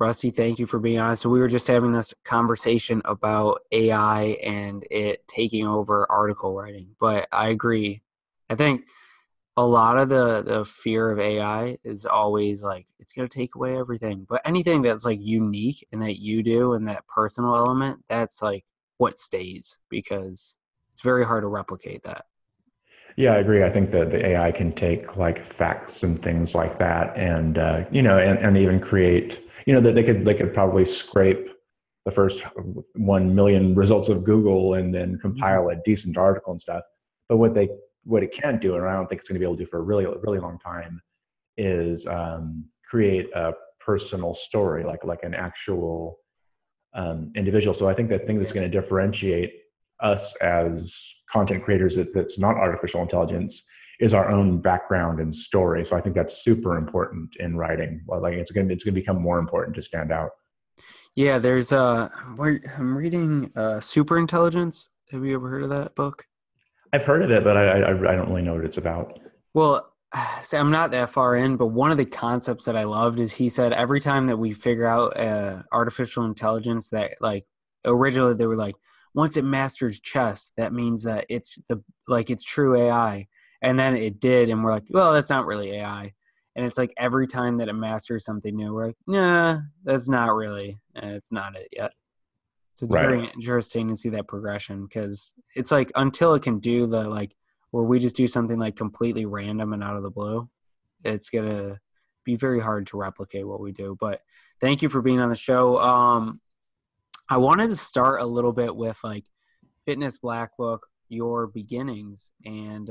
Rusty, thank you for being on. So we were just having this conversation about AI and it taking over article writing, but I agree. I think a lot of the fear of AI is always like, it's going to take away everything, but anything that's like unique and that you do and that personal element, that's like what stays, because it's very hard to replicate that. Yeah, I agree. I think that the AI can take like facts and things like that, and you know, and even create, you know, that they could probably scrape the first 1 million results of Google and then compile a decent article and stuff. But what it can't do, and I don't think it's going to be able to do for a really, really long time, is create a personal story, like an actual individual. So I think that thing that's going to differentiate us as content creators that's not artificial intelligence is our own background and story. So I think that's super important in writing. Like it's going to become more important to stand out. Yeah, there's I'm reading Superintelligence. Have you ever heard of that book? I've heard of it, but I don't really know what it's about. Well, so I'm not that far in, but one of the concepts that I loved is he said every time that we figure out artificial intelligence, that like originally they were like, once it masters chess, that means that it's true AI. And then it did, and we're like, well, that's not really AI. And it's like every time that it masters something new, we're like, nah, that's not really, it's not it yet. So it's very interesting to see that progression, because it's like until it can do the like, where we just do something like completely random and out of the blue, it's going to be very hard to replicate what we do. But thank you for being on the show. I wanted to start a little bit with like Fitness Black Book, your beginnings, and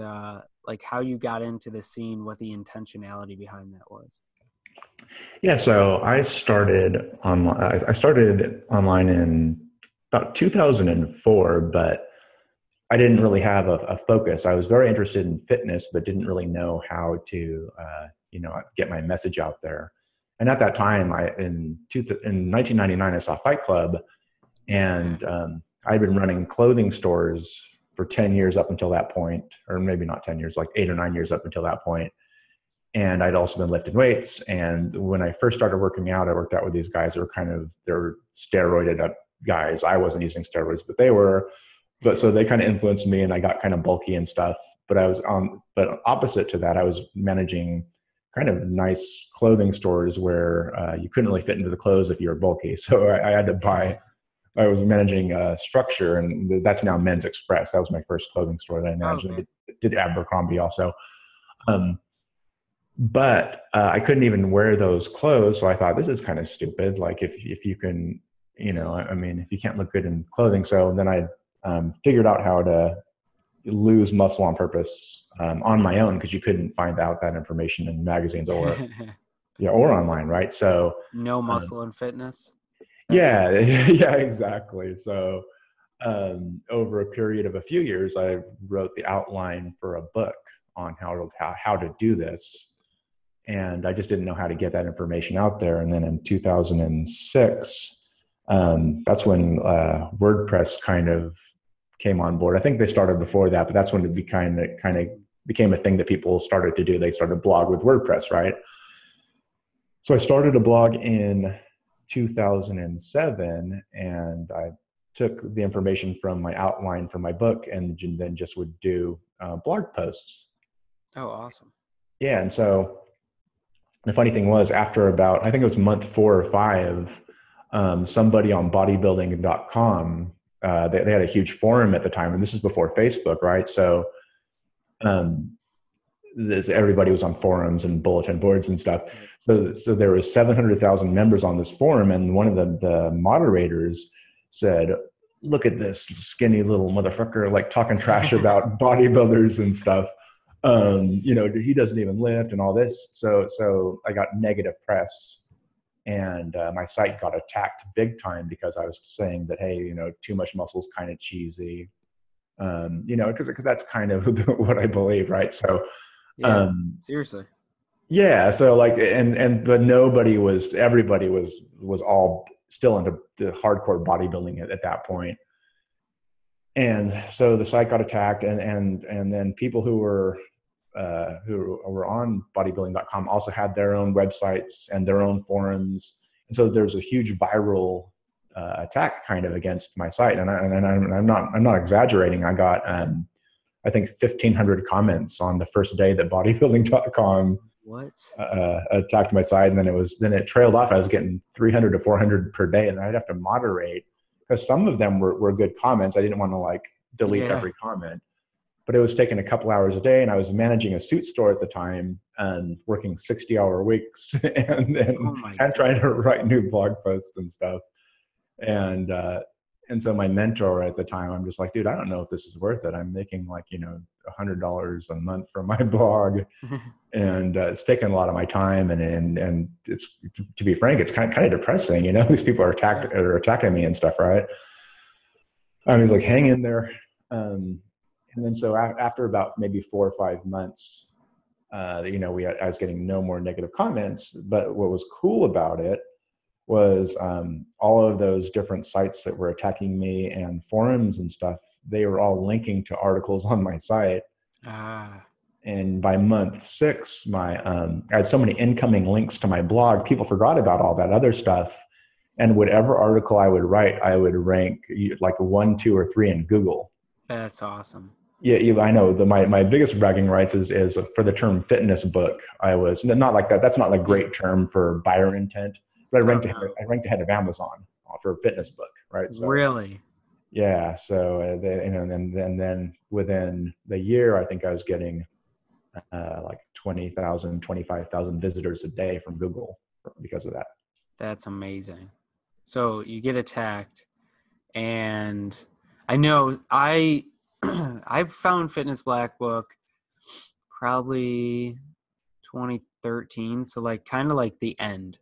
like how you got into the scene, what the intentionality behind that was. Yeah, so I started online in about 2004, but I didn't really have a focus. I was very interested in fitness, but didn't really know how to, get my message out there. And at that time, in 1999, I saw Fight Club. And I'd been running clothing stores for 10 years up until that point, or maybe not 10 years, like 8 or 9 years up until that point. And I'd also been lifting weights. And when I first started working out, I worked out with these guys that were they were steroided up guys. I wasn't using steroids, but they were. But so they kind of influenced me, and I got kind of bulky and stuff. But I was but opposite to that, I was managing kind of nice clothing stores where you couldn't really fit into the clothes if you were bulky. So I had to buy. I was managing a structure, and that's now Men's Express. That was my first clothing store that I managed. Okay. Did Abercrombie also. But I couldn't even wear those clothes. So I thought, this is kind of stupid. Like if you can, if you can't look good in clothing. So then I figured out how to lose muscle on purpose on my own, because you couldn't find out that information in magazines or or online, right? So no muscle in fitness. Yeah, exactly. So over a period of a few years, I wrote the outline for a book on how to do this. And I just didn't know how to get that information out there. And then in 2006, that's when WordPress kind of came on board. I think they started before that, but that's when it kind of became a thing that people started to do. They started a blog with WordPress, right? So I started a blog in 2007, and I took the information from my outline for my book, and then just would do blog posts. Oh, awesome. Yeah. And so the funny thing was, after about, I think it was month 4 or 5, somebody on bodybuilding.com, they had a huge forum at the time, and this is before Facebook, right? So everybody was on forums and bulletin boards and stuff. So there was 700,000 members on this forum, and one of the moderators said, "Look at this skinny little motherfucker, like talking trash about bodybuilders and stuff. He doesn't even lift and all this." So I got negative press, and my site got attacked big time because I was saying that, hey, too much muscle is kind of cheesy, because that's kind of what I believe, right? So. Yeah, seriously. Yeah. So like, but everybody was all still into the hardcore bodybuilding at that point. And so the site got attacked, and then people who were on bodybuilding.com also had their own websites and their own forums. And so there's a huge viral attack kind of against my site. And I'm not exaggerating. I got, I think 1,500 comments on the first day that bodybuilding.com attacked my site. And then it trailed off. I was getting 300 to 400 per day, and I'd have to moderate because some of them were good comments. I didn't want to delete every comment, but it was taking a couple hours a day. And I was managing a suit store at the time and working 60-hour weeks and trying to write new blog posts and stuff. And so my mentor at the time, I'm just like, dude, I don't know if this is worth it. I'm making $100 a month for my blog, and it's taking a lot of my time. And it's, to be frank, it's kind of depressing. These people are attacking me and stuff, right? I was like, hang in there. And then so after about maybe 4 or 5 months, I was getting no more negative comments. But what was cool about it was all of those different sites that were attacking me and forums and stuff, they were all linking to articles on my site. And by month 6, I had so many incoming links to my blog, people forgot about all that other stuff. And whatever article I would write, I would rank 1, 2, or 3 in Google. That's awesome. Yeah, I know. My biggest bragging rights is for the term fitness book. I was not like that. That's not a great term for buyer intent. But I ranked ahead of Amazon for a fitness book, right? So, really? Yeah. So then within the year, I think I was getting 20,000, 25,000 visitors a day from Google because of that. That's amazing. So you get attacked, and I know I found Fitness Black Book probably 2013. So the end.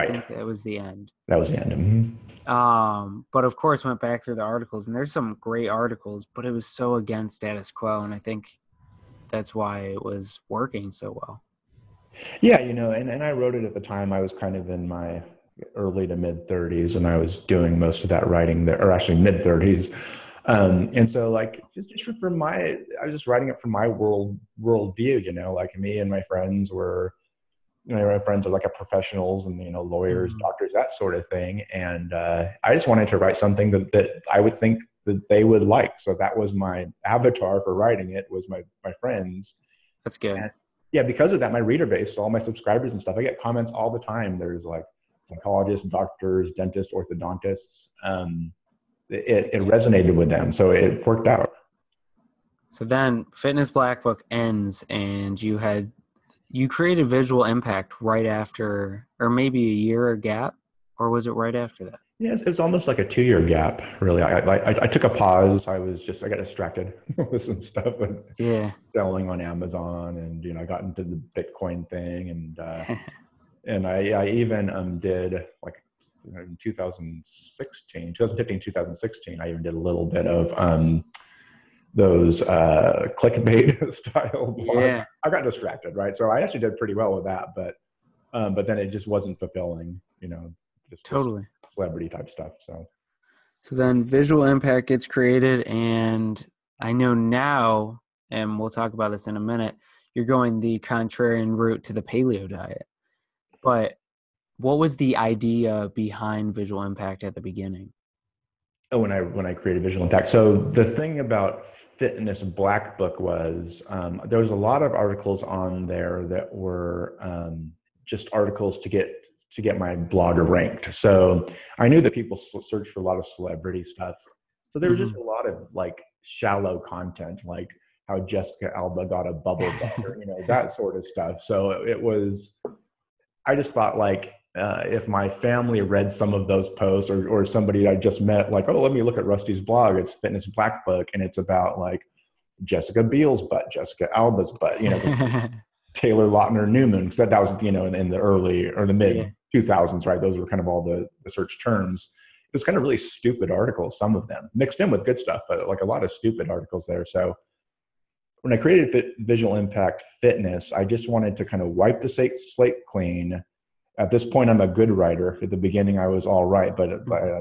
I think that was the end. That was the end. Mm-hmm. But of course, went back through the articles, and there's some great articles, but it was so against status quo, and I think that's why it was working so well. Yeah, and I wrote it at the time. I was kind of in my early to mid-30s, and I was doing most of that writing there, or actually mid-30s. And so just from I was just writing it from my worldview, me and my friends were, my friends are professionals and, lawyers, doctors, that sort of thing. And I just wanted to write something that I would think that they would like. So that was my avatar for writing it, was my friends. That's good. And, yeah, because of that, my reader base, all my subscribers and stuff, I get comments all the time. There's psychologists, doctors, dentists, orthodontists. It resonated with them. So it worked out. So then Fitness Black Book ends, and you created Visual Impact right after, or maybe a year gap, or was it right after that? Yes, it was almost like a 2-year gap, really. I took a pause. I got distracted with some stuff, and selling on Amazon, and I got into the Bitcoin thing, and and I even did in 2015, 2016. I even did a little bit of those clickbait style blogs. Yeah. I got distracted, right? So I actually did pretty well with that, but then it just wasn't fulfilling, just totally celebrity type stuff. So then Visual Impact gets created, and I know now, and we'll talk about this in a minute, you're going the contrarian route to the paleo diet. But what was the idea behind Visual Impact at the beginning? Oh, when I created Visual Impact. So the thing about Fitness Black Book was there was a lot of articles on there that were just articles to get my blog ranked. So I knew that people search for a lot of celebrity stuff. So there was just a lot of shallow content, like how Jessica Alba got a bubble bath, or that sort of stuff. So it was, I just thought if my family read some of those posts, or somebody I just met, oh, let me look at Rusty's blog. It's Fitness Black Book, and it's about Jessica Biel's butt, Jessica Alba's butt, Taylor Lautner Newman, because that was in the early or the mid 2000s, right? Those were kind of all the search terms. It was kind of really stupid articles, some of them mixed in with good stuff, but a lot of stupid articles there. So when I created Visual Impact Fitness, I just wanted to kind of wipe the slate clean. At this point, I'm a good writer. At the beginning, I was all right, but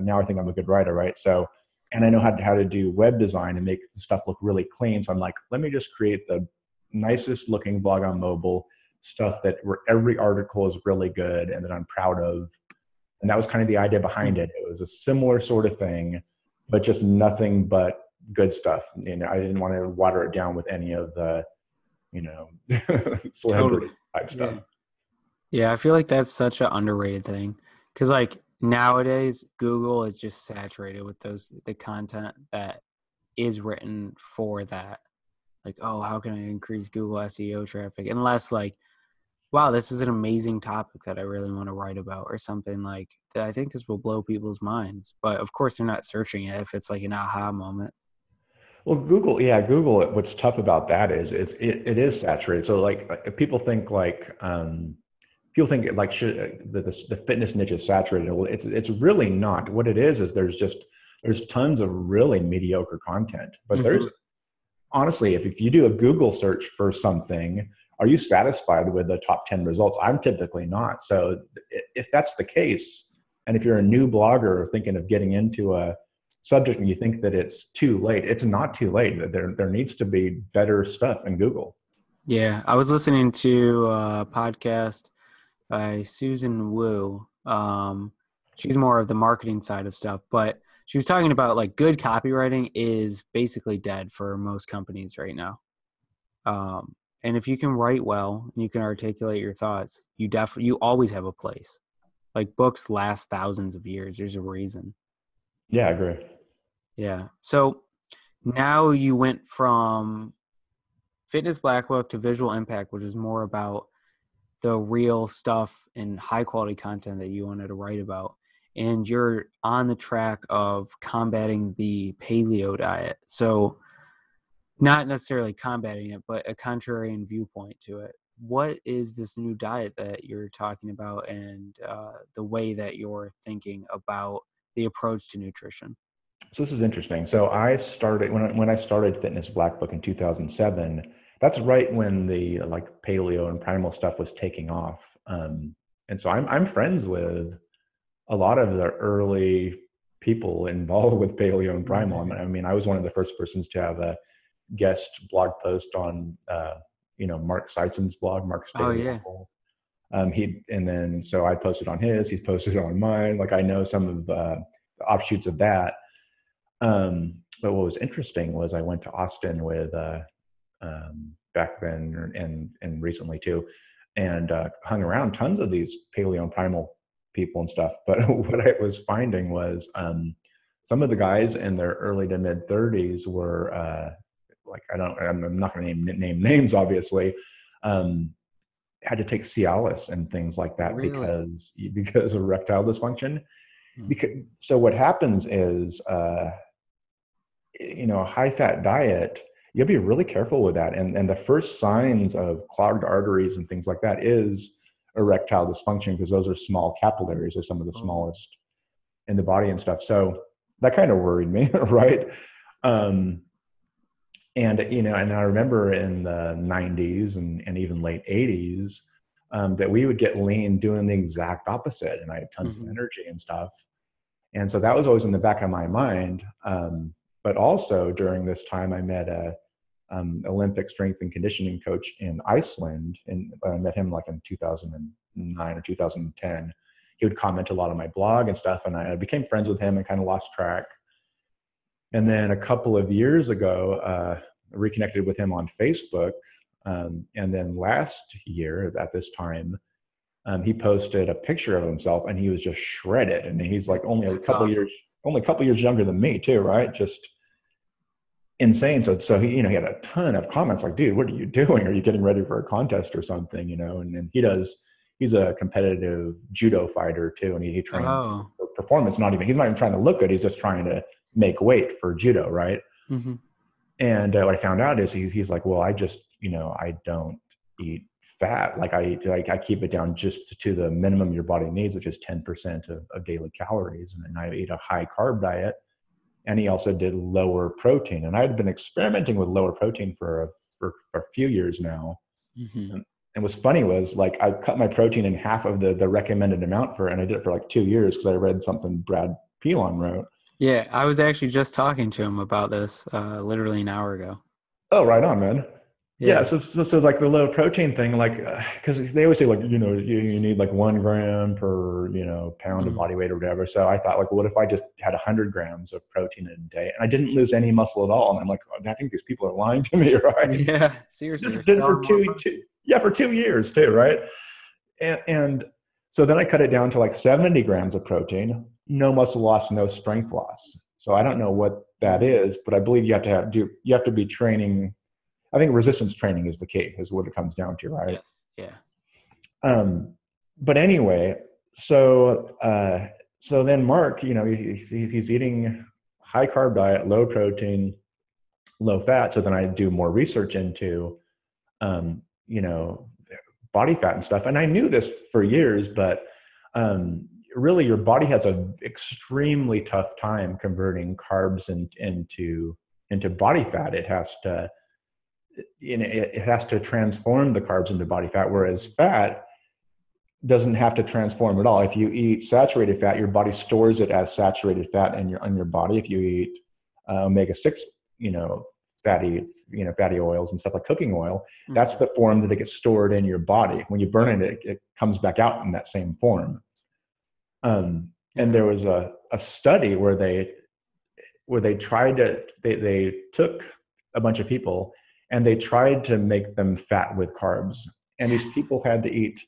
now I think I'm a good writer, right? So, and I know how to do web design and make the stuff look really clean. So I'm let me just create the nicest looking blog on mobile, stuff that where every article is really good and that I'm proud of. And that was kind of the idea behind it. It was a similar sort of thing, but just nothing but good stuff. And I didn't want to water it down with any of the, you know, celebrity type stuff. Yeah, I feel like that's such an underrated thing. Because like nowadays, Google is just saturated with the content that is written for that. Like, oh, how can I increase Google SEO traffic? Unless like, wow, this is an amazing topic that I really want to write about or something like that. I think this will blow people's minds. But of course, they're not searching it if it's like an aha moment. Well, Google, what's tough about that is it is saturated. So like people think like, the fitness niche is saturated. Well, it's really not. What it is there's tons of really mediocre content. But there's honestly, if you do a Google search for something, are you satisfied with the top 10 results? I'm typically not. So if that's the case, and if you're a new blogger thinking of getting into a subject and you think that it's too late, it's not too late. There needs to be better stuff in Google. Yeah. I was listening to a podcast by Susan Wu. She's more of the marketing side of stuff, but she was talking about like good copywriting is basically dead for most companies right now. And if you can write well and you can articulate your thoughts, you always have a place. Like books last thousands of years. There's a reason. Yeah, I agree. Yeah. So now you went from Fitness Black Book to Visual Impact, which is more about the real stuff and high quality content that you wanted to write about. And you're on the track of combating the paleo diet. So not necessarily combating it, but a contrarian viewpoint to it. What is this new diet that you're talking about and the way that you're thinking about the approach to nutrition? So this is interesting. So I started, when I started Fitness Black Book in 2007, that's right when the like paleo and primal stuff was taking off. And so I'm friends with a lot of the early people involved with paleo and primal. I mean, I was one of the first persons to have a guest blog post on, Mark Sisson's blog, Mark's. Oh yeah. So I posted on his, he's posted on mine. Like I know some of the offshoots of that. But what was interesting was I went to Austin with, back then and recently too, and hung around tons of these paleo and primal people and stuff. But what I was finding was some of the guys in their early to mid 30s were I'm not going to name names, obviously, had to take Cialis and things like that. Really? because of erectile dysfunction. So what happens is, a high fat diet, you will be really careful with that. And the first signs of clogged arteries and things like that is erectile dysfunction, because those are small capillaries. They're some of the smallest in the body and stuff. So that kind of worried me, right? And I remember in the 90s and even late 80s that we would get lean doing the exact opposite. And I had tons of energy and stuff. And so that was always in the back of my mind. But also during this time, I met a Olympic strength and conditioning coach in Iceland, and I met him like in 2009 or 2010. He would comment a lot on my blog and stuff, and I became friends with him and kind of lost track. And then a couple of years ago, I reconnected with him on Facebook, and then last year at this time, he posted a picture of himself, and he was just shredded, and he's like only a couple years younger than me too, right? Just insane. So he, he had a ton of comments like, dude, what are you doing? Are you getting ready for a contest or something? And he's a competitive judo fighter too. And he trains for performance, he's not even trying to look good. He's just trying to make weight for judo. Right. Mm-hmm. And what I found out is he's like, well, I just, I don't eat fat. Like I keep it down just to the minimum your body needs, which is 10% of daily calories. And then I eat a high carb diet. And he also did lower protein. And I had been experimenting with lower protein for a few years now. Mm-hmm. And what's funny was like, I cut my protein in half of the recommended amount and I did it for like 2 years because I read something Brad Pilon wrote. Yeah. I was actually just talking to him about this literally an hour ago. Oh, right on, man. Yeah. So like the low protein thing, like, cause they always say like, you know, you need like 1 gram per, you know, pound of body weight or whatever. So I thought like, what if I just had 100 grams of protein in a day and I didn't lose any muscle at all? And I'm like, I think these people are lying to me. Right. Yeah. Seriously. For 2 years too. Right. And so then I cut it down to like 70 grams of protein, no muscle loss, no strength loss. So I don't know what that is, but I believe you have to be training. I think resistance training is the key, is what it comes down to, right? Yes. Yeah. But anyway, so then Mark, you know, he's eating high carb diet, low protein, low fat. So then I do more research into, you know, body fat and stuff. And I knew this for years, but really your body has an extremely tough time converting carbs into body fat. It has to, you know, it has to transform the carbs into body fat, whereas fat doesn't have to transform at all. If you eat saturated fat, your body stores it as saturated fat on your body. If you eat omega-6, you know, fatty oils and stuff like cooking oil, that's the form that it gets stored in your body. When you burn it, it comes back out in that same form. And there was a study where they tried to, they took a bunch of people and they tried to make them fat with carbs. And these people had to eat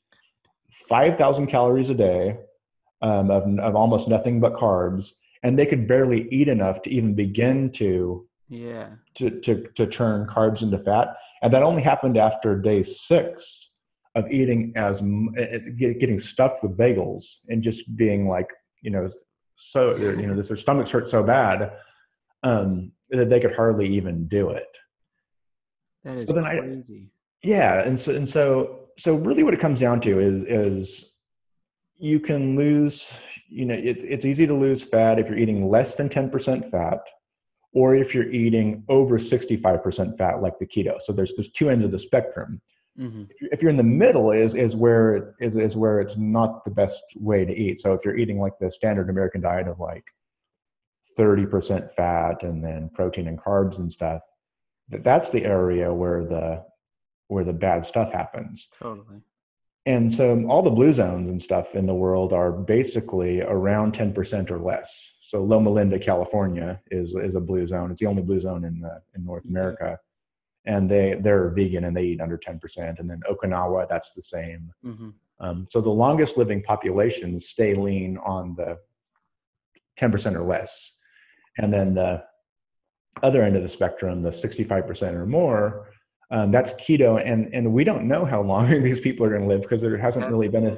5,000 calories a day of almost nothing but carbs, and they could barely eat enough to even begin to turn carbs into fat. And that only happened after day 6 of eating getting stuffed with bagels and just being like, you know, so, you know, their stomachs hurt so bad that they could hardly even do it. That is crazy. So really what it comes down to is you can lose, you know, it's easy to lose fat if you're eating less than 10% fat, or if you're eating over 65% fat, like the keto. So there's two ends of the spectrum. Mm-hmm. If you're in the middle is where it's not the best way to eat. So if you're eating like the standard American diet of like 30% fat and then protein and carbs and stuff, that's the area where the bad stuff happens. Totally. And so all the blue zones and stuff in the world are basically around 10% or less. So Loma Linda, California is a blue zone. It's the only blue zone in North America. And they're vegan and they eat under 10%. And then Okinawa, that's the same. Mm-hmm. So the longest living populations stay lean on the 10% or less. And then the other end of the spectrum, the 65% or more, that's keto, and we don't know how long these people are going to live, because there hasn't really been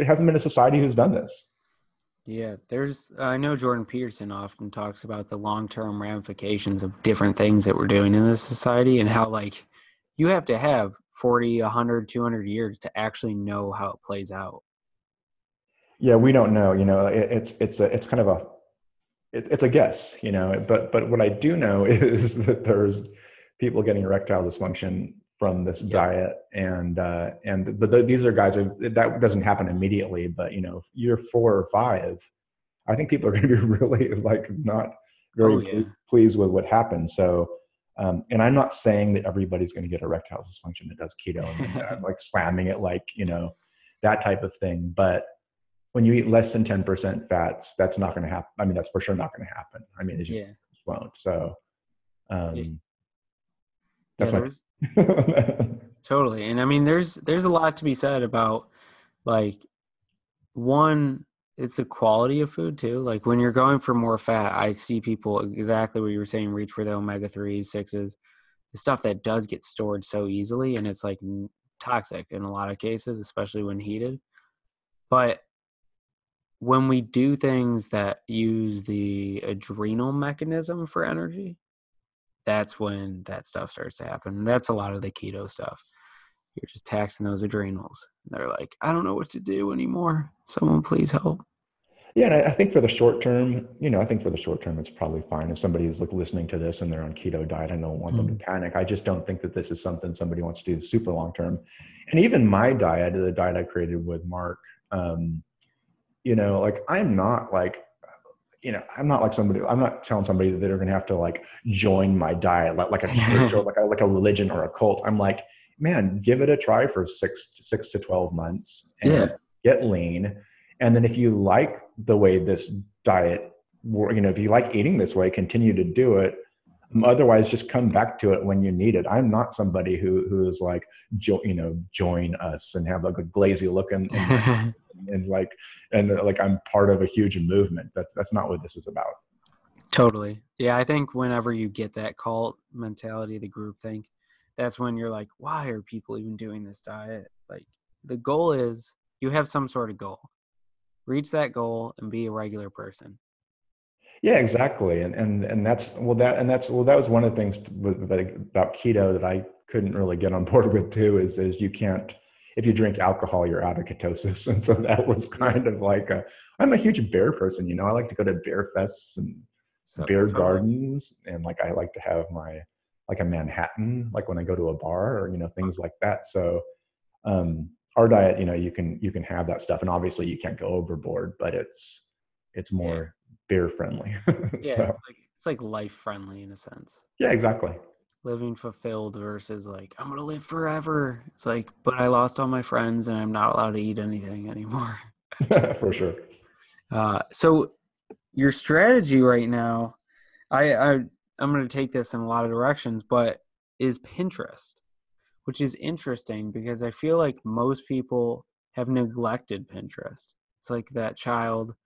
a society who's done this. Yeah, there's I know Jordan Peterson often talks about the long-term ramifications of different things that we're doing in this society, and how like you have to have 40, 100, 200 years to actually know how it plays out. Yeah, we don't know. You know, it's a guess, you know, but what I do know is that there's people getting erectile dysfunction from this diet. But these are guys that doesn't happen immediately, but you know, year 4 or 5, I think people are going to be really like not very pleased with what happened. So, and I'm not saying that everybody's going to get erectile dysfunction that does keto, and I'm like slamming it, like, you know, that type of thing. But when you eat less than 10% fats, that's not going to happen. I mean, that's for sure not going to happen. I mean, it just won't. So that's totally. And I mean, there's a lot to be said about like, one, it's the quality of food too. Like when you're going for more fat, I see people exactly what you were saying, reach for the omega-3s, 6s, the stuff that does get stored so easily. And it's like toxic in a lot of cases, especially when heated. But when we do things that use the adrenal mechanism for energy, that's when that stuff starts to happen. And that's a lot of the keto stuff. You're just taxing those adrenals. They're like, I don't know what to do anymore. Someone please help. Yeah. And I think for the short term, you know, it's probably fine. If somebody is like listening to this and they're on keto diet, I don't want them to panic. I just don't think that this is something somebody wants to do super long term. And even my diet, the diet I created with Mark, you know, like I'm not like you know, I'm not telling somebody that they're going to have to like join my diet, like a church or like a religion or a cult. I'm like, man, give it a try for six to 12 months and get lean. And then if you like the way this diet, you know, if you like eating this way, continue to do it. Otherwise, just come back to it when you need it. I'm not somebody who is like, join us and have like a glazy look and like I'm part of a huge movement. That's not what this is about. Totally. Yeah, I think whenever you get that cult mentality, the group think, that's when you're like, why are people even doing this diet? Like the goal is you have some sort of goal. Reach that goal and be a regular person. Yeah, exactly. That was one of the things about keto that I couldn't really get on board with too, is you can't, if you drink alcohol, you're out of ketosis. And so that was kind of like I'm a huge bear person, you know, I like to go to bear fests and bear gardens. And like, I like to have like a Manhattan, like when I go to a bar or, you know, things like that. So our diet, you know, you can have that stuff and obviously you can't go overboard, but it's more beer friendly. Yeah, so. It's like life friendly in a sense. Yeah, exactly. Living fulfilled versus like, I'm going to live forever. It's like, but I lost all my friends and I'm not allowed to eat anything anymore. For sure. So your strategy right now, I'm going to take this in a lot of directions, but is Pinterest, which is interesting because I feel like most people have neglected Pinterest. It's like that child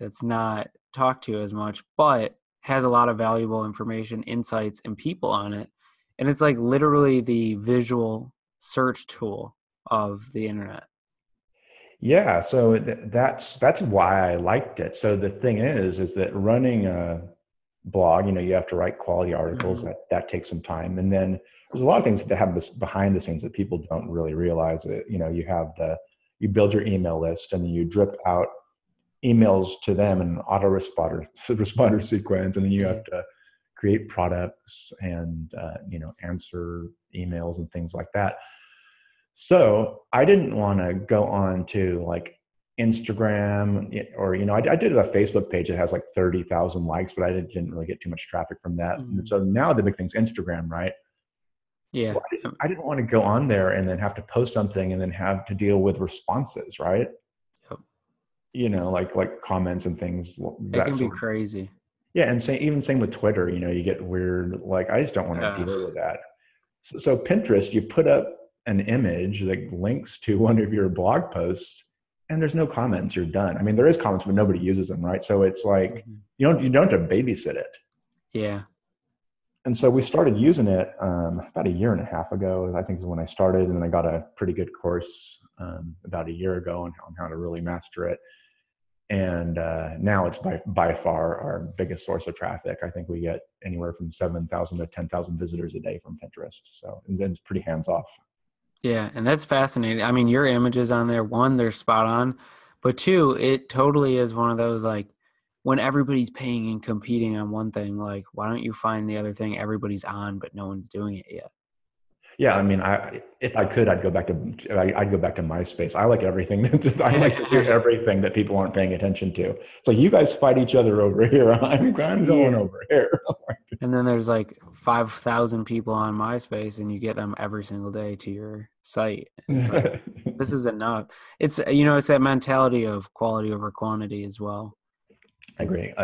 that's not talked to as much, but has a lot of valuable information, insights, and people on it. And it's like literally the visual search tool of the internet. Yeah. So that's why I liked it. So the thing is that running a blog, you know, you have to write quality articles that takes some time. And then there's a lot of things that happen behind the scenes that people don't really realize that, you know, you build your email list and then you drip out emails to them in an autoresponder sequence. And then you have to create products and, you know, answer emails and things like that. So I didn't want to go on to like Instagram or, you know, I did a Facebook page that has like 30,000 likes, but I didn't really get too much traffic from that. And so now the big thing's Instagram, right? Yeah. Well, I didn't want to go on there and then have to post something and then have to deal with responses, right? You know, like comments and things. That can be crazy. Yeah. And same with Twitter, you know, you get weird, like, I just don't want to deal with that. So Pinterest, you put up an image that links to one of your blog posts and there's no comments, you're done. I mean, there is comments, but nobody uses them. Right. So it's like, you don't have to babysit it. Yeah. And so we started using it about a year and a half ago, I think is when I started. And then I got a pretty good course about a year ago on how to really master it. And now it's by far our biggest source of traffic. I think we get anywhere from 7,000 to 10,000 visitors a day from Pinterest. So, and then it's pretty hands-off. Yeah, and that's fascinating. I mean, your images on there, one, they're spot on. But two, it totally is one of those, like, when everybody's paying and competing on one thing, like, why don't you find the other thing everybody's on but no one's doing it yet? Yeah, I mean, if I could, I'd go back to MySpace. I like everything. I like to do everything that people aren't paying attention to. It's like, you guys fight each other over here. I'm going over here. And then there's like 5,000 people on MySpace, and you get them every single day to your site. And it's like, this is enough. It's, you know, it's that mentality of quality over quantity as well. I agree.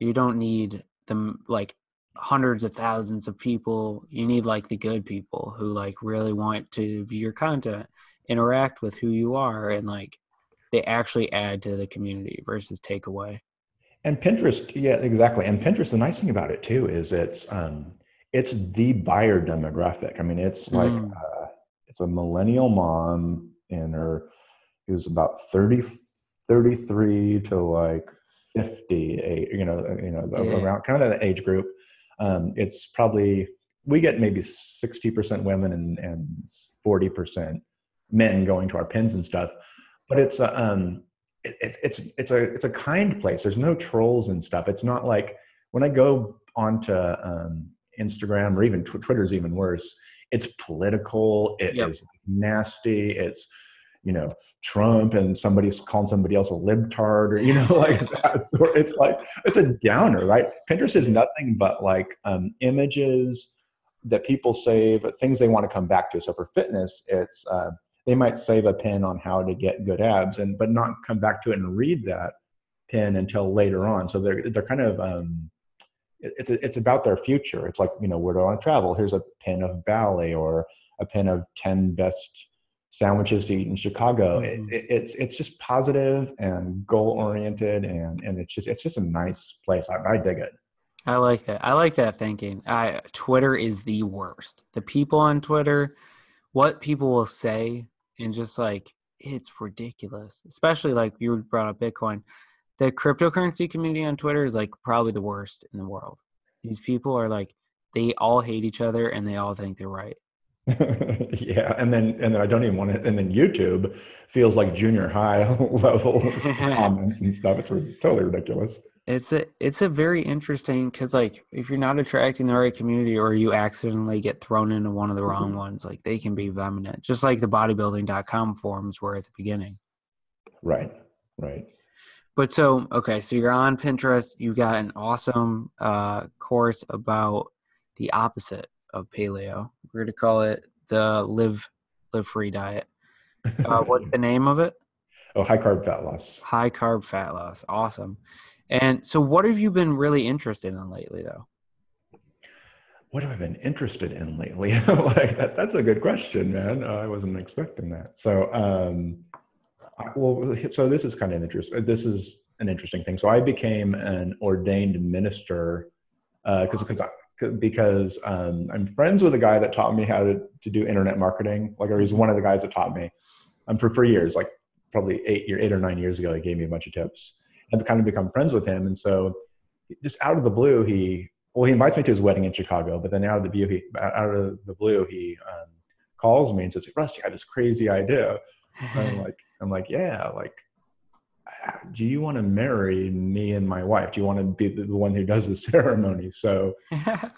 You don't need them like hundreds of thousands of people. You need like the good people who like really want to view your content, interact with who you are, and like they actually add to the community versus take away. And Pinterest, yeah, exactly. And Pinterest, the nice thing about it too is it's the buyer demographic. I mean, it's like it's a millennial mom and her who's about 33 to like 50, you know, around kind of that age group. It's probably, we get maybe 60% women and 40% men going to our pins and stuff, but it's a kind place. There's no trolls and stuff. It's not like when I go onto Instagram or even Twitter's even worse. It's political. It is nasty. It's you know, Trump, and somebody's calling somebody else a libtard, or, you know, like that. So it's like, it's a downer, right? Pinterest is nothing but like images that people save, things they want to come back to. So for fitness, it's they might save a pin on how to get good abs, and but not come back to it and read that pin until later on. So they're kind of it's about their future. It's like, you know, where do I want to travel? Here's a pin of ballet, or a pin of 10 best sandwiches to eat in Chicago. Mm-hmm. It's just positive and goal oriented, and it's just a nice place. I dig it. I like that. I like that thinking. Twitter is the worst. The people on Twitter, what people will say, and just like, it's ridiculous. Especially like you brought up Bitcoin. The cryptocurrency community on Twitter is like probably the worst in the world. These people are like, they all hate each other and they all think they're right. Yeah. And then I don't even want to, and then YouTube feels like junior high level comments and stuff. It's totally ridiculous. It's a very interesting, because like if you're not attracting the right community, or you accidentally get thrown into one of the wrong ones, like they can be venomous, just like the bodybuilding.com forums were at the beginning. Right. But so, okay, so you're on Pinterest. You got an awesome course about the opposite of paleo. We're going to call it the live free diet. What's the name of it? Oh, High Carb Fat Loss. High Carb Fat Loss. Awesome. And so what have you been really interested in lately, though? What have I been interested in lately? Like that's a good question, man. I wasn't expecting that. So, so this is kind of interesting. This is an interesting thing. So I became an ordained minister because I'm friends with a guy that taught me how to do internet marketing. Like, or he's one of the guys that taught me. For years, like probably 8 or 9 years ago, he gave me a bunch of tips. I've kind of become friends with him. And so just out of the blue, he invites me to his wedding in Chicago, but then out of the blue, he calls me and says, "Rusty, I have this crazy idea." And I'm like, yeah, like, do you want to marry me and my wife? Do you want to be the one who does the ceremony? So so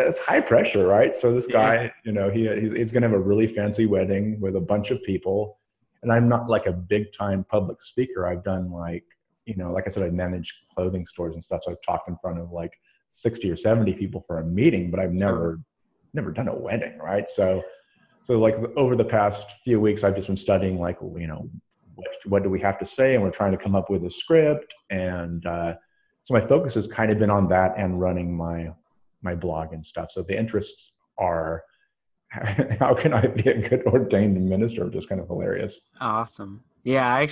it's high pressure, right? So this guy, you know, he's going to have a really fancy wedding with a bunch of people. And I'm not like a big time public speaker. I've done, like, you know, like I said, I manage clothing stores and stuff. So I've talked in front of like 60 or 70 people for a meeting, but I've never done a wedding. Right. So like over the past few weeks, I've just been studying, like, you know, what do we have to say? And we're trying to come up with a script. And so my focus has kind of been on that and running my blog and stuff. So the interests are, how can I be a good ordained minister? Just kind of hilarious. Awesome. Yeah, I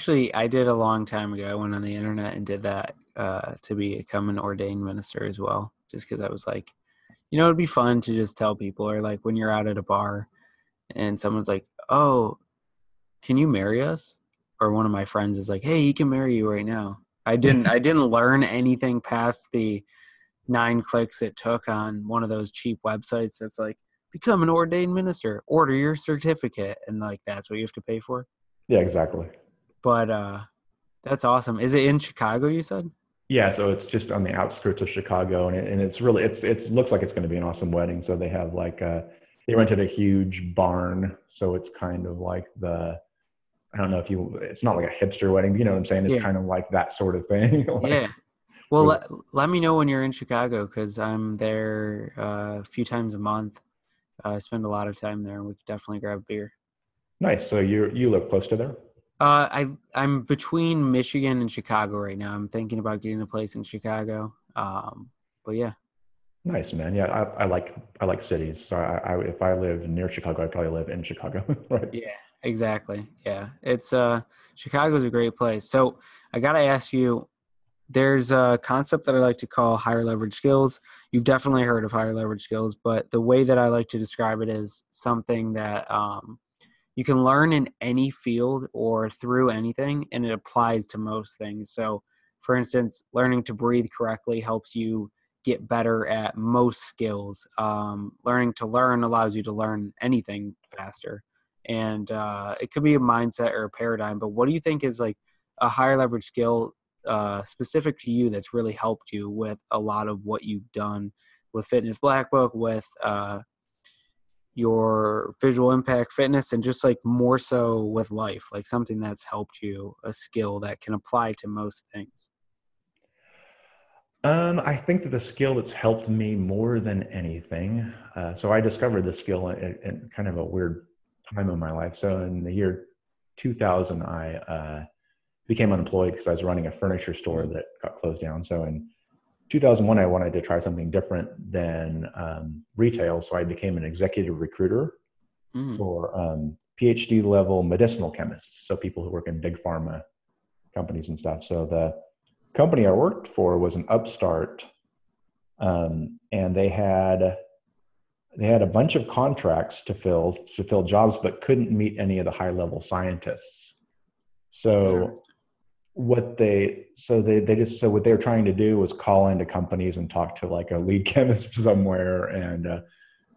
did a long time ago. I went on the internet and did that to become an ordained minister as well. Just because I was like, you know, it'd be fun to just tell people, or like when you're out at a bar, and someone's like, "Oh, can you marry us?" Or one of my friends is like, "Hey, he can marry you right now." I didn't learn anything past the 9 clicks it took on one of those cheap websites that's like, "Become an ordained minister, order your certificate," and like that's what you have to pay for. Yeah, exactly. But that's awesome. Is it in Chicago, you said? Yeah, so it's just on the outskirts of Chicago, and it's really it looks like it's going to be an awesome wedding. So they have like they rented a huge barn, so it's kind of like it's not like a hipster wedding, but you know what I'm saying? It's kind of like that sort of thing. Like, yeah. Well, let me know when you're in Chicago, because I'm there a few times a month. I spend a lot of time there, and we could definitely grab a beer. Nice. So you live close to there? I'm between Michigan and Chicago right now. I'm thinking about getting a place in Chicago. But yeah. Nice, man. Yeah, I like cities. So if I lived near Chicago, I'd probably live in Chicago. Right? Yeah, exactly. Yeah, it's Chicago's a great place. So I gotta ask you, there's a concept that I like to call higher leverage skills. You've definitely heard of higher leverage skills, but the way that I like to describe it is something that you can learn in any field or through anything, and it applies to most things. So, for instance, learning to breathe correctly helps you get better at most skills. Learning to learn allows you to learn anything faster. And it could be a mindset or a paradigm, but what do you think is like a higher leverage skill specific to you that's really helped you with a lot of what you've done with Fitness Black Book, with your Visual Impact Fitness, and just like more so with life, like something that's helped you, a skill that can apply to most things? I think that the skill that's helped me more than anything. So I discovered the skill in kind of a weird time in my life. So in the year 2000, I became unemployed because I was running a furniture store that got closed down. So in 2001, I wanted to try something different than retail. So I became an executive recruiter for PhD level medicinal chemists. So people who work in big pharma companies and stuff. So the company I worked for was an upstart, and they had a bunch of contracts to fill jobs, but couldn't meet any of the high level scientists. So what they were trying to do was call into companies and talk to like a lead chemist somewhere, and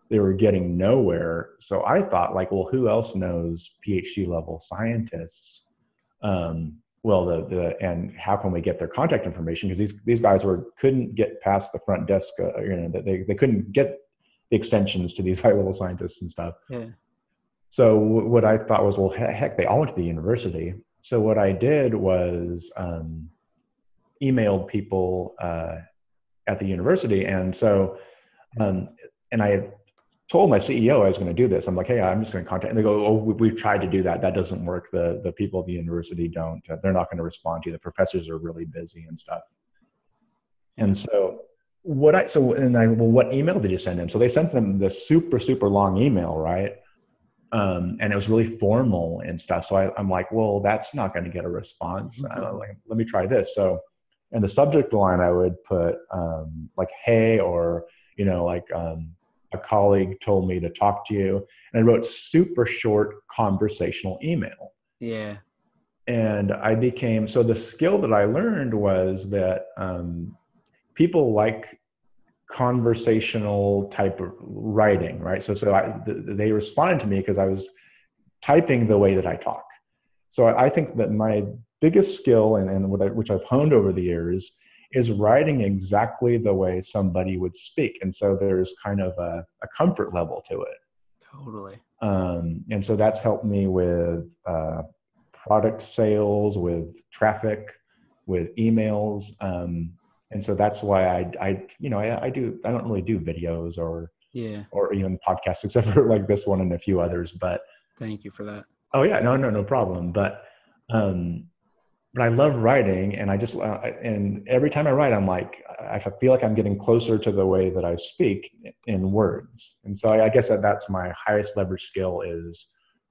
they were getting nowhere. So I thought, like, well, who else knows PhD level scientists? And how can we get their contact information? Because these guys couldn't get past the front desk, they couldn't get the extensions to these high level scientists and stuff. Yeah. So what I thought was, well, heck, they all went to the university. So what I did was emailed people at the university, and so and I told my CEO I was going to do this. I'm like, hey, I'm just going to contact. And they go, oh, we've tried to do that. That doesn't work. The people at the university they're not going to respond to you. The professors are really busy and stuff. And so what email did you send them? So they sent them the super, super long email, right? And it was really formal and stuff. So I'm like, well, that's not going to get a response. I'm like, let me try this. So in the subject line, I would put like, hey, or, you know, like, a colleague told me to talk to you, and I wrote super short conversational email. Yeah. And so the skill that I learned was that people like conversational type of writing, right? So they responded to me because I was typing the way that I talk. So I think that my biggest skill which I've honed over the years is writing exactly the way somebody would speak. And so there's kind of a comfort level to it. Totally. And so that's helped me with product sales, with traffic, with emails. And so that's why I don't really do videos or even podcasts, except for like this one and a few others, but thank you for that. Oh yeah, no problem. But I love writing, and and every time I write, I'm like, I feel like I'm getting closer to the way that I speak in words. And so I guess that's my highest leverage skill, is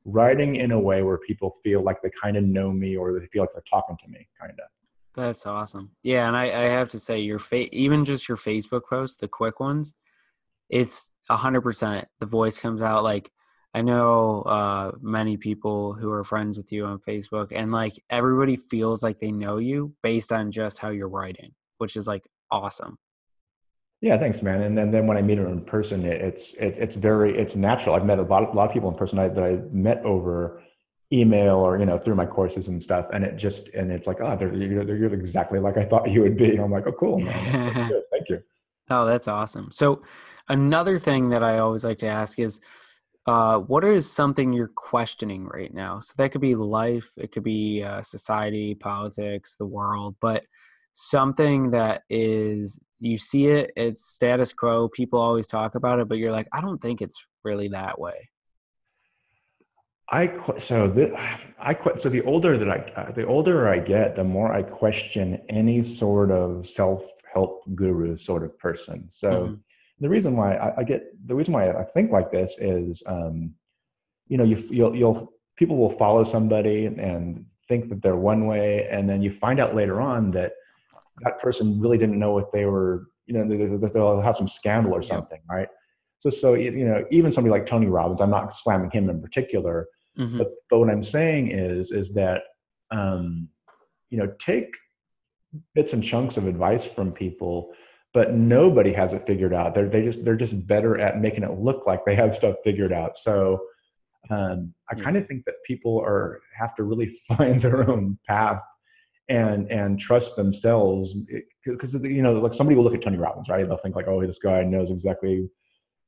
writing in a way where people feel like they kind of know me, or they feel like they're talking to me, kind of. That's awesome. Yeah, and I have to say, even just your Facebook posts, the quick ones, it's 100%. The voice comes out. Like, I know many people who are friends with you on Facebook, and like everybody feels like they know you based on just how you're writing, which is like awesome. Yeah, thanks, man. And then when I meet them in person, it's natural. I've met a lot of people in person that I met over email or through my courses and stuff, and it's like, oh, you're exactly like I thought you would be. And I'm like, oh, cool, man. That's good. Thank you. Oh, that's awesome. So another thing that I always like to ask is, what is something you're questioning right now? So that could be life, it could be society, politics, the world, but something that is, you see it's status quo, people always talk about it, but you're like, I don't think it's really that way. So the older I get, the more I question any sort of self-help guru sort of person. So the reason why I think like this is, people will follow somebody and think that they're one way, and then you find out later on that person really didn't know what they were. They'll have some scandal or something, right? So even somebody like Tony Robbins, I'm not slamming him in particular, but what I'm saying is that take bits and chunks of advice from people. But nobody has it figured out. They're just better at making it look like they have stuff figured out. So I kind of think that people have to really find their own path and trust themselves, because like somebody will look at Tony Robbins, right? They'll think like, oh, this guy knows exactly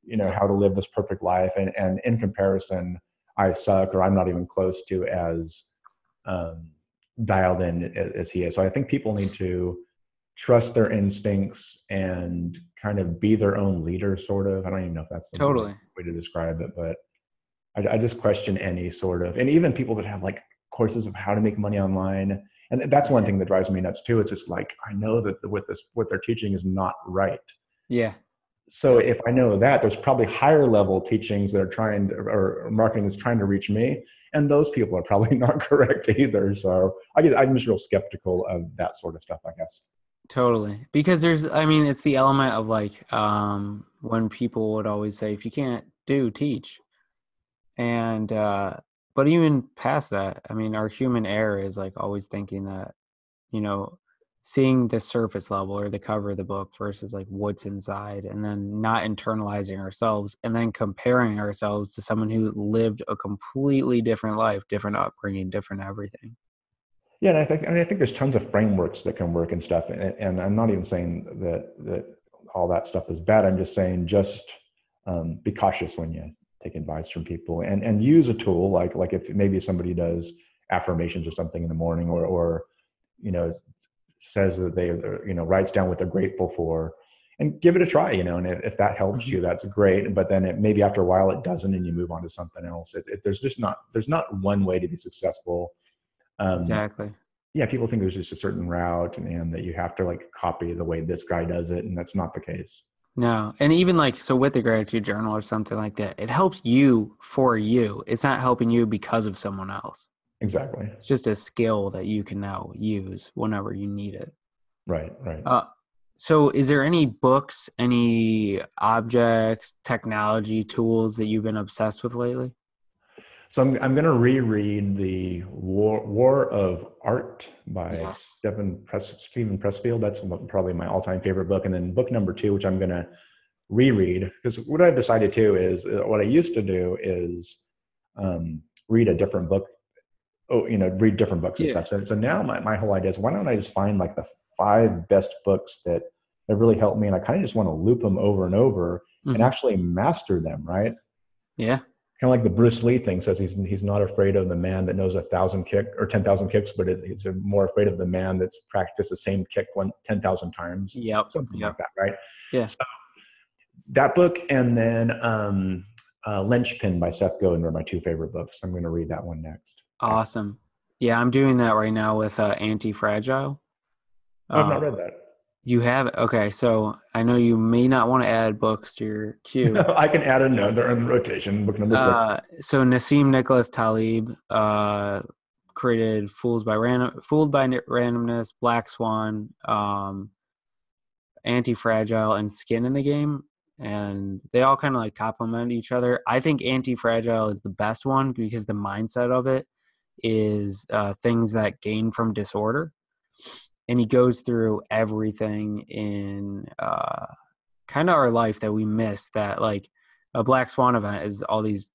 you know, how to live this perfect life. And in comparison, I suck, or I'm not even close to as dialed in as he is. So I think people need to trust their instincts and kind of be their own leader, sort of. I don't even know if that's the way to describe it, but I just question any sort of, and even people that have like courses of how to make money online. And that's one thing that drives me nuts too. It's just like, I know that what they're teaching is not right. Yeah. So if I know that, there's probably higher level teachings that are trying to, or marketing that's trying to reach me. And those people are probably not correct either. So I'm just real skeptical of that sort of stuff, I guess. Totally. Because it's the element of like, when people would always say, if you can't do, teach. And, but even past that, I mean, our human error is like always thinking that, you know, seeing the surface level or the cover of the book versus like what's inside, and then not internalizing ourselves, and then comparing ourselves to someone who lived a completely different life, different upbringing, different everything. Yeah. And I think there's tons of frameworks that can work and stuff. And I'm not even saying that all that stuff is bad. I'm just saying, be cautious when you take advice from people, and use a tool. Like if maybe somebody does affirmations or something in the morning, or, you know, says that they, you know, writes down what they're grateful for, and give it a try, you know, and if that helps you, that's great. But then maybe after a while it doesn't, and you move on to something else. There's not one way to be successful. Exactly. Yeah. People think there's just a certain route and that you have to like copy the way this guy does it. And that's not the case. No. And even like, so with the gratitude journal or something like that, it helps you for you. It's not helping you because of someone else. Exactly. It's just a skill that you can now use whenever you need it. Right. So is there any books, any objects, technology, tools that you've been obsessed with lately? So I'm going to reread The War of Art by Stephen Pressfield. That's probably my all-time favorite book. And then book number 2, which I'm going to reread, because what I've decided to is what I used to do is read a different book. Oh, you know, read different books and stuff. So now my whole idea is, why don't I just find like the 5 best books that really helped me? And I kind of just want to loop them over and over and actually master them. Right. Yeah. Kind of like the Bruce Lee thing says, he's not afraid of the man that knows 1,000 kick or 10,000 kicks, but he's more afraid of the man that's practiced the same kick 10,000 times. Yep. Something like that. Right. Yeah. So that book. And then, Linchpin by Seth Godin are my 2 favorite books. I'm going to read that one next. Awesome. Yeah, I'm doing that right now with Antifragile. I've not read that. You have it? Okay, so I know you may not want to add books to your queue. I can add another in rotation, book number 6. So Nassim Nicholas Taleb created Fooled by Randomness, Black Swan, Antifragile, and Skin in the Game. And they all kind of like complement each other. I think Antifragile is the best one because the mindset of it is things that gain from disorder. And he goes through everything in kind of our life that we miss, that like a Black Swan event is all these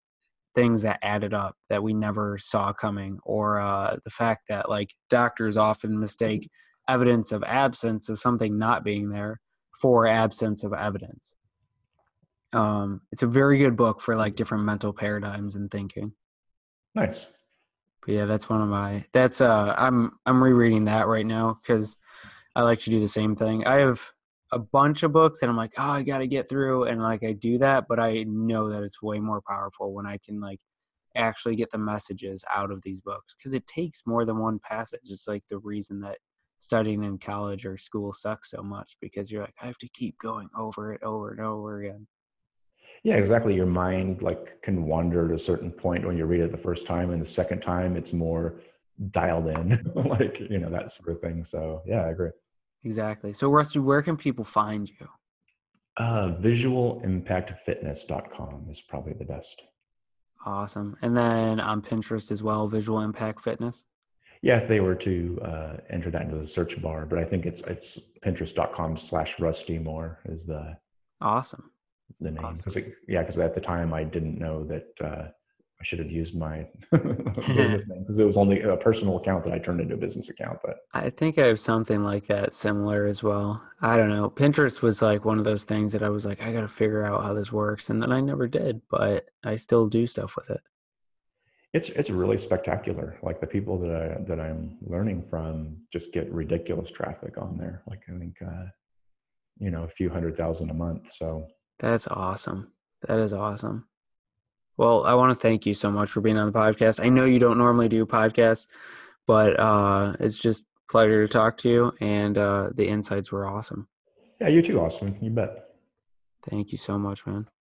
things that added up that we never saw coming, or the fact that like doctors often mistake evidence of absence of something not being there for absence of evidence. It's a very good book for like different mental paradigms and thinking. Nice. But yeah, that's one of my, I'm rereading that right now because I like to do the same thing. I have a bunch of books and I'm like, oh, I got to get through. And like, I do that, but I know that it's way more powerful when I can like actually get the messages out of these books. Cause it takes more than one passage. It's like the reason that studying in college or school sucks so much, because you're like, I have to keep going over it over and over again. Yeah, exactly. Your mind like can wander to a certain point when you read it the first time, and the second time it's more dialed in, like, you know, that sort of thing. So yeah, I agree. Exactly. So Rusty, where can people find you? Visualimpactfitness.com is probably the best. Awesome. And then on Pinterest as well, Visual Impact Fitness. Yeah, if they were to enter that into the search bar, but I think it's pinterest.com/Rusty Moore is the name. Awesome. The name. Awesome. Cause at the time I didn't know that I should have used my business name because it was only a personal account that I turned into a business account. But I think I have something like that similar as well. I don't know. Pinterest was like one of those things that I was like, I got to figure out how this works. And then I never did, but I still do stuff with it. It's really spectacular. Like the people that I'm learning from just get ridiculous traffic on there. Like I think, a few $100,000 a month. So that's awesome. That is awesome. Well, I want to thank you so much for being on the podcast. I know you don't normally do podcasts, but it's just a pleasure to talk to you, and the insights were awesome. Yeah, you too, Austin. You bet. Thank you so much, man.